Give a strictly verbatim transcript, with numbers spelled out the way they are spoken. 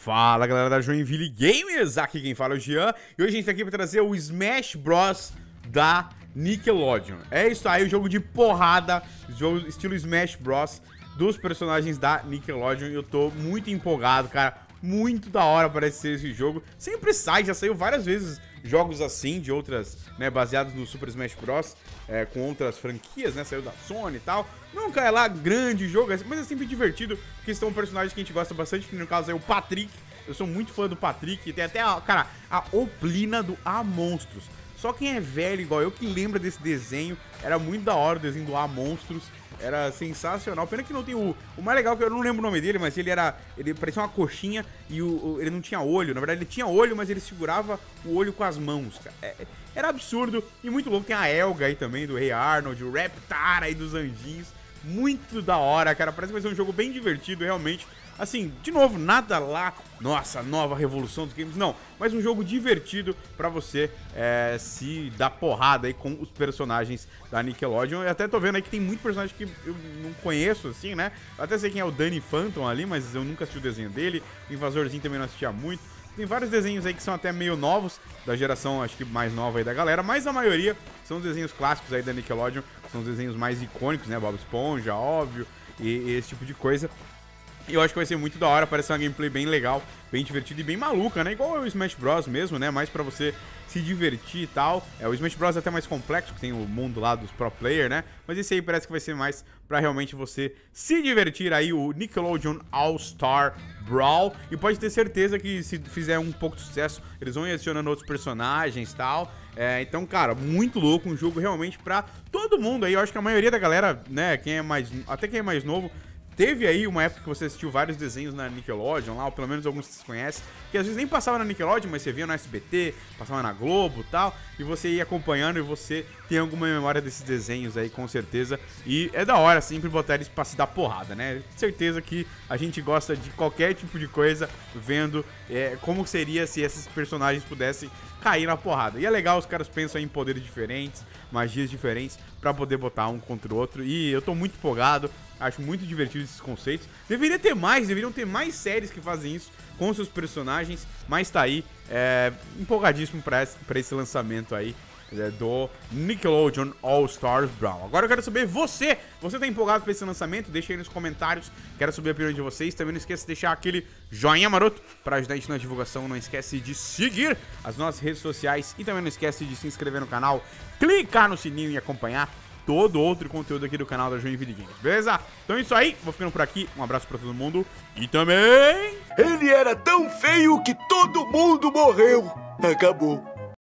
Fala galera da Joinville Games, aqui quem fala é o Gian, e hoje a gente tá aqui pra trazer o Smash Bros da Nickelodeon. É isso aí, o jogo de porrada, jogo estilo Smash Bros dos personagens da Nickelodeon, e eu tô muito empolgado, cara, muito da hora parece ser esse jogo. Sempre sai, já saiu várias vezes jogos assim, de outras, né, baseados no Super Smash Bros, é, com outras franquias, né, saiu da Sony e tal. Nunca é lá grande jogo, mas é sempre divertido, porque são personagens que a gente gosta bastante, que no caso é o Patrick. Eu sou muito fã do Patrick, tem até, a, cara, a Oblina do Ah! Monstros. Só quem é velho igual eu que lembra desse desenho, era muito da hora o desenho do Ah! Monstros. Era sensacional, pena que não tem o... O mais legal é que eu não lembro o nome dele, mas ele era... Ele parecia uma coxinha e o, o, ele não tinha olho. Na verdade ele tinha olho, mas ele segurava o olho com as mãos, cara. É, era absurdo e muito louco. Tem a Helga aí também, do Rei Arnold, o Reptar aí dos anjinhos. Muito da hora, cara. Parece que vai ser um jogo bem divertido, realmente. Assim, de novo, nada lá, nossa, nova revolução dos games, não. Mas um jogo divertido pra você é, se dar porrada aí com os personagens da Nickelodeon. Eu até tô vendo aí que tem muito personagem que eu não conheço, assim, né? Eu até sei quem é o Danny Phantom ali, mas eu nunca assisti o desenho dele. O Invasorzinho também não assistia muito. Tem vários desenhos aí que são até meio novos, da geração, acho que mais nova aí da galera. Mas a maioria são desenhos clássicos aí da Nickelodeon, são desenhos mais icônicos, né? Bob Esponja, óbvio, e, e esse tipo de coisa. Eu acho que vai ser muito da hora, parece uma gameplay bem legal, bem divertida e bem maluca, né? Igual o Smash Bros mesmo, né? Mais pra você se divertir e tal. É, o Smash Bros é até mais complexo, que tem o mundo lá dos pro player, né? Mas esse aí parece que vai ser mais pra realmente você se divertir aí, o Nickelodeon All-Star Brawl. E pode ter certeza que se fizer um pouco de sucesso, eles vão adicionando outros personagens e tal. É, então, cara, muito louco, um jogo realmente pra todo mundo aí. Eu acho que a maioria da galera, né? Quem é mais... Até quem é mais novo... Teve aí uma época que você assistiu vários desenhos na Nickelodeon lá, ou pelo menos alguns que vocês conhecem, que às vezes nem passava na Nickelodeon, mas você via no S B T, passava na Globo e tal, e você ia acompanhando e você tem alguma memória desses desenhos aí, com certeza. E é da hora sempre botar eles pra se dar porrada, né? Certeza que a gente gosta de qualquer tipo de coisa, vendo é, como seria se esses personagens pudessem cair na porrada. E é legal, os caras pensam em poderes diferentes, magias diferentes, pra poder botar um contra o outro. E eu tô muito empolgado, acho muito divertido esses conceitos. Deveria ter mais, deveriam ter mais séries que fazem isso com seus personagens, mas tá aí, é, empolgadíssimo pra esse, pra esse lançamento aí do Nickelodeon All-Stars Brawl. Agora eu quero saber você, você tá empolgado pra esse lançamento? Deixa aí nos comentários, quero saber a opinião de vocês. Também não esqueça de deixar aquele joinha maroto pra ajudar a gente na divulgação. Não esquece de seguir as nossas redes sociais e também não esquece de se inscrever no canal, clicar no sininho e acompanhar todo outro conteúdo aqui do canal da Joinville Games, beleza? Então é isso aí, vou ficando por aqui, um abraço pra todo mundo e também... Ele era tão feio que todo mundo morreu, acabou.